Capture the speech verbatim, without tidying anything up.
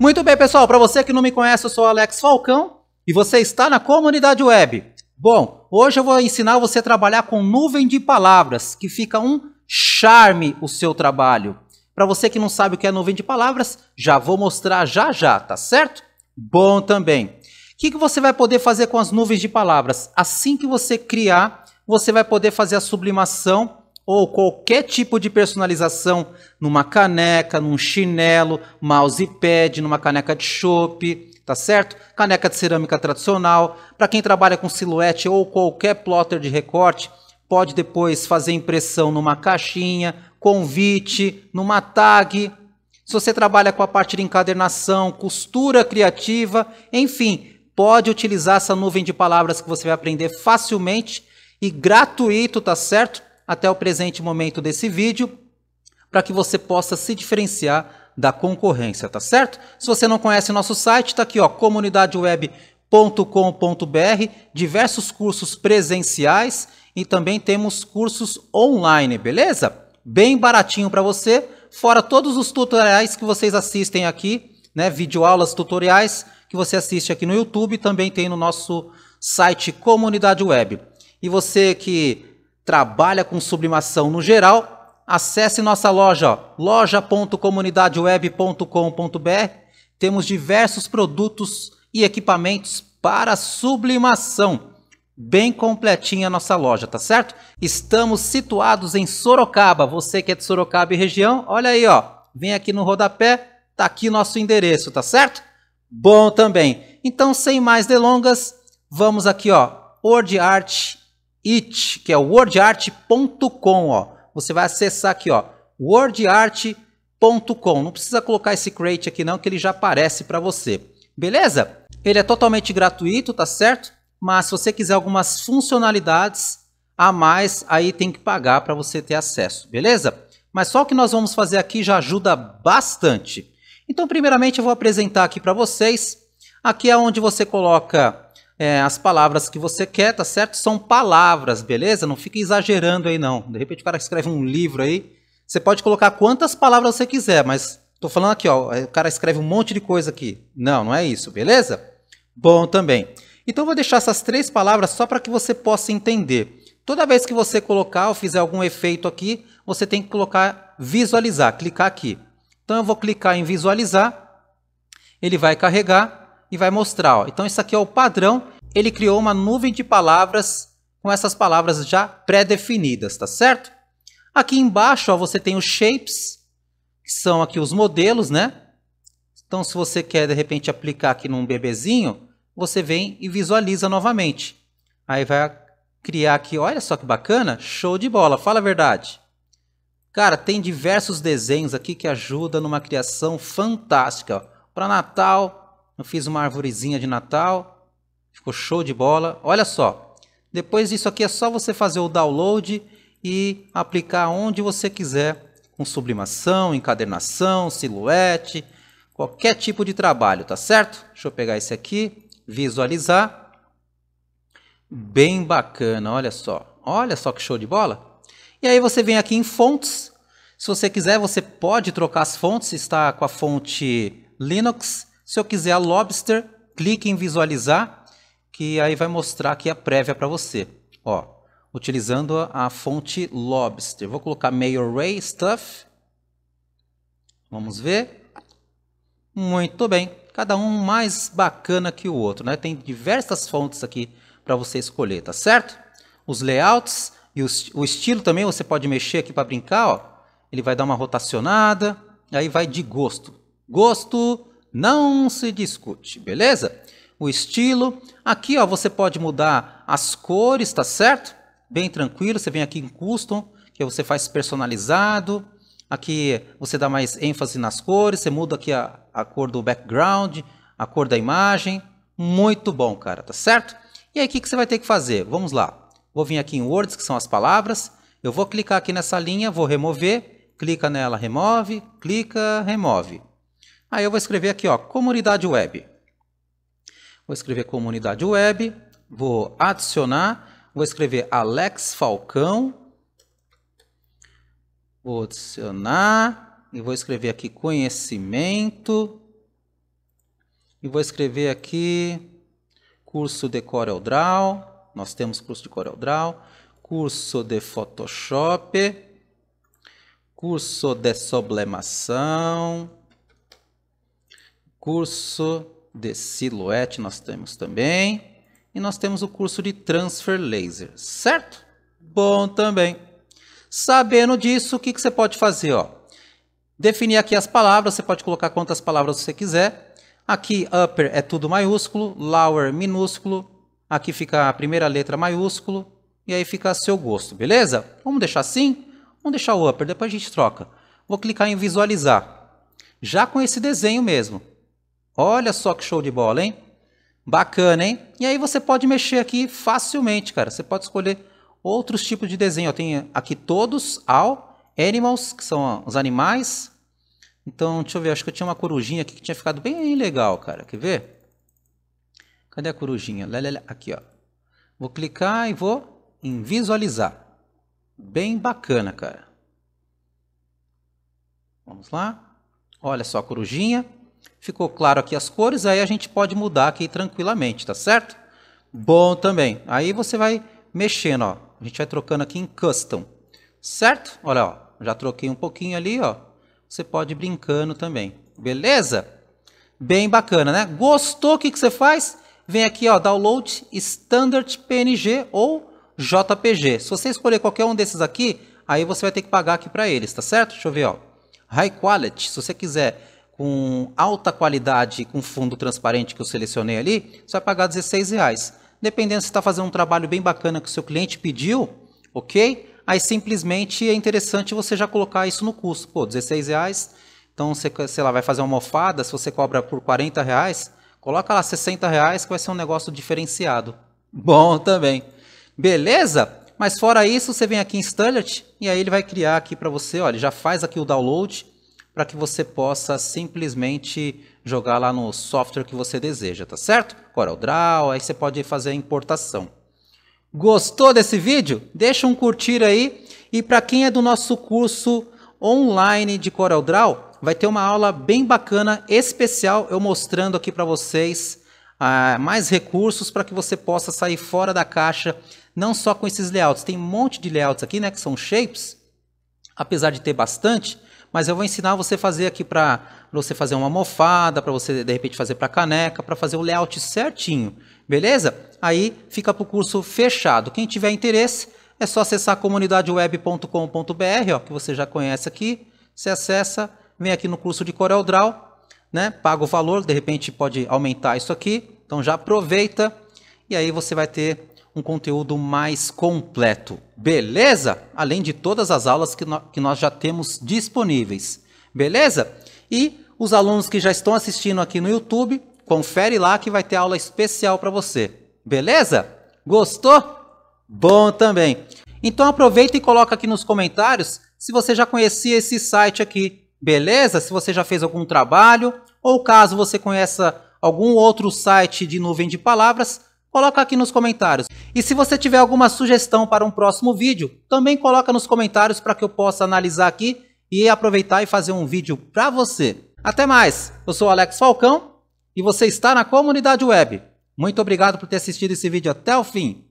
Muito bem, pessoal, para você que não me conhece, eu sou Alex Falcão e você está na Comunidade Web. Bom, hoje eu vou ensinar você a trabalhar com nuvem de palavras, que fica um charme o seu trabalho. Para você que não sabe o que é nuvem de palavras, já vou mostrar já já, tá certo? Bom também. O que, que você vai poder fazer com as nuvens de palavras? Assim que você criar, você vai poder fazer a sublimação ou qualquer tipo de personalização numa caneca, num chinelo, mousepad, numa caneca de chopp, tá certo? Caneca de cerâmica tradicional. Para quem trabalha com silhouette ou qualquer plotter de recorte, pode depois fazer impressão numa caixinha, convite, numa tag. Se você trabalha com a parte de encadernação, costura criativa, enfim, pode utilizar essa nuvem de palavras que você vai aprender facilmente e gratuito, tá certo? Até o presente momento desse vídeo, para que você possa se diferenciar da concorrência, tá certo? Se você não conhece nosso site, tá aqui, ó, comunidade web ponto com ponto br, diversos cursos presenciais e também temos cursos online, beleza? Bem baratinho para você, fora todos os tutoriais que vocês assistem aqui, né, videoaulas, tutoriais que você assiste aqui no YouTube, também tem no nosso site Comunidade Web. E você que trabalha com sublimação no geral, acesse nossa loja, loja ponto comunidade web ponto com ponto br. Temos diversos produtos e equipamentos para sublimação. Bem completinha a nossa loja, tá certo? Estamos situados em Sorocaba. Você que é de Sorocaba e região, olha aí, ó. Vem aqui no rodapé, tá aqui nosso endereço, tá certo? Bom também. Então, sem mais delongas, vamos aqui, ó, WordArt It, que é o word art ponto com, ó. Você vai acessar aqui, ó, word art ponto com. Não precisa colocar esse crate aqui não, que ele já aparece para você. Beleza? Ele é totalmente gratuito, tá certo? Mas se você quiser algumas funcionalidades a mais, aí tem que pagar para você ter acesso, beleza? Mas só o que nós vamos fazer aqui já ajuda bastante. Então, primeiramente, eu vou apresentar aqui para vocês. Aqui é onde você coloca é, as palavras que você quer, tá certo? São palavras, beleza? Não fica exagerando aí, não. De repente, o cara escreve um livro aí. Você pode colocar quantas palavras você quiser, mas tô falando aqui, ó, o cara escreve um monte de coisa aqui. Não, não é isso, beleza? Bom também. Então, eu vou deixar essas três palavras só para que você possa entender. Toda vez que você colocar ou fizer algum efeito aqui, você tem que colocar visualizar, clicar aqui. Então, eu vou clicar em visualizar, ele vai carregar e vai mostrar. Ó. Então, isso aqui é o padrão, ele criou uma nuvem de palavras com essas palavras já pré-definidas, tá certo? Aqui embaixo, ó, você tem os shapes, que são aqui os modelos, né? Então, se você quer, de repente, aplicar aqui num bebezinho, você vem e visualiza novamente. Aí vai criar aqui, olha só que bacana, show de bola, fala a verdade. Cara, tem diversos desenhos aqui que ajudam numa criação fantástica. Para Natal, eu fiz uma arvorezinha de Natal, ficou show de bola, olha só. Depois disso aqui é só você fazer o download e aplicar onde você quiser, com sublimação, encadernação, silhuete, qualquer tipo de trabalho, tá certo? Deixa eu pegar esse aqui. Visualizar, bem bacana, olha só, olha só que show de bola. E aí você vem aqui em fontes, se você quiser você pode trocar as fontes, está com a fonte Linux, se eu quiser a Lobster, clique em visualizar, que aí vai mostrar aqui a prévia para você, ó, utilizando a fonte Lobster. Vou colocar Mail Array Stuff, vamos ver, muito bem. Cada um mais bacana que o outro, né? Tem diversas fontes aqui para você escolher, tá certo? Os layouts e os, o estilo também você pode mexer aqui para brincar, ó. Ele vai dar uma rotacionada, aí vai de gosto. Gosto não se discute, beleza? O estilo, aqui ó, você pode mudar as cores, tá certo? Bem tranquilo, você vem aqui em custom, que você faz personalizado. Aqui você dá mais ênfase nas cores, você muda aqui a, a cor do background, a cor da imagem. Muito bom, cara, tá certo? E aí o que, que você vai ter que fazer? Vamos lá. Vou vir aqui em Words, que são as palavras. Eu vou clicar aqui nessa linha, vou remover. Clica nela, remove, clica, remove. Aí eu vou escrever aqui, ó, Comunidade Web. Vou escrever Comunidade Web, vou adicionar, vou escrever Alex Falcão. Vou adicionar e vou escrever aqui conhecimento e vou escrever aqui curso de Corel Draw. Nós temos curso de Corel Draw, curso de Photoshop, curso de sublimação, curso de silhuete nós temos também, e nós temos o curso de transfer laser, certo? Bom também. Sabendo disso, o que que você pode fazer, ó? Definir aqui as palavras, você pode colocar quantas palavras você quiser. Aqui upper é tudo maiúsculo, lower minúsculo, aqui fica a primeira letra maiúsculo, e aí fica a seu gosto, beleza? Vamos deixar assim? Vamos deixar o upper, depois a gente troca. Vou clicar em visualizar, já com esse desenho mesmo. Olha só que show de bola, hein? Bacana, hein? E aí você pode mexer aqui facilmente, cara. Você pode escolher outros tipos de desenho. Ó, tem aqui todos, all, animals, que são os animais. Então, deixa eu ver, acho que eu tinha uma corujinha aqui que tinha ficado bem legal, cara. Quer ver? Cadê a corujinha? Lá, lá, lá. Aqui, ó. Vou clicar e vou em visualizar. Bem bacana, cara. Vamos lá. Olha só a corujinha. Ficou claro aqui as cores, aí a gente pode mudar aqui tranquilamente, tá certo? Bom também. Aí você vai mexendo, ó. A gente vai trocando aqui em custom, certo? Olha, ó. Já troquei um pouquinho ali, ó. Você pode ir brincando também. Beleza? Bem bacana, né? Gostou? O que que você faz? Vem aqui, ó. Download Standard P N G ou J P G. Se você escolher qualquer um desses aqui, aí você vai ter que pagar aqui para eles, tá certo? Deixa eu ver, ó. High Quality, se você quiser com alta qualidade, com fundo transparente que eu selecionei ali, você vai pagar dezesseis reais. Dependendo se você está fazendo um trabalho bem bacana que o seu cliente pediu, ok? Aí simplesmente é interessante você já colocar isso no custo. Pô, dezesseis reais, então você, sei lá, vai fazer uma almofada, se você cobra por quarenta reais, coloca lá sessenta reais que vai ser um negócio diferenciado. Bom também. Beleza? Mas fora isso, você vem aqui em Standard e aí ele vai criar aqui para você, olha, já faz aqui o download para que você possa simplesmente jogar lá no software que você deseja, tá certo? Corel Draw, aí você pode fazer a importação. Gostou desse vídeo? Deixa um curtir aí, e para quem é do nosso curso online de Corel Draw, vai ter uma aula bem bacana, especial, eu mostrando aqui para vocês Uh, mais recursos para que você possa sair fora da caixa, não só com esses layouts. Tem um monte de layouts aqui, né, que são shapes, apesar de ter bastante, mas eu vou ensinar você a fazer aqui para você fazer uma almofada, para você de repente fazer para caneca, para fazer o layout certinho, beleza? Aí fica para o curso fechado. Quem tiver interesse, é só acessar comunidade web ponto com ponto br, ó, que você já conhece aqui, você acessa, vem aqui no curso de Corel Draw, né? Paga o valor, de repente pode aumentar isso aqui, então já aproveita e aí você vai ter um conteúdo mais completo, beleza? Além de todas as aulas que, no, que nós já temos disponíveis, beleza? E os alunos que já estão assistindo aqui no YouTube, confere lá que vai ter aula especial para você, beleza? Gostou? Bom também! Então aproveita e coloca aqui nos comentários se você já conhecia esse site aqui. Beleza? Se você já fez algum trabalho, ou caso você conheça algum outro site de nuvem de palavras, coloca aqui nos comentários. E se você tiver alguma sugestão para um próximo vídeo, também coloca nos comentários para que eu possa analisar aqui e aproveitar e fazer um vídeo para você. Até mais! Eu sou Alex Falcão e você está na Comunidade Web. Muito obrigado por ter assistido esse vídeo até o fim.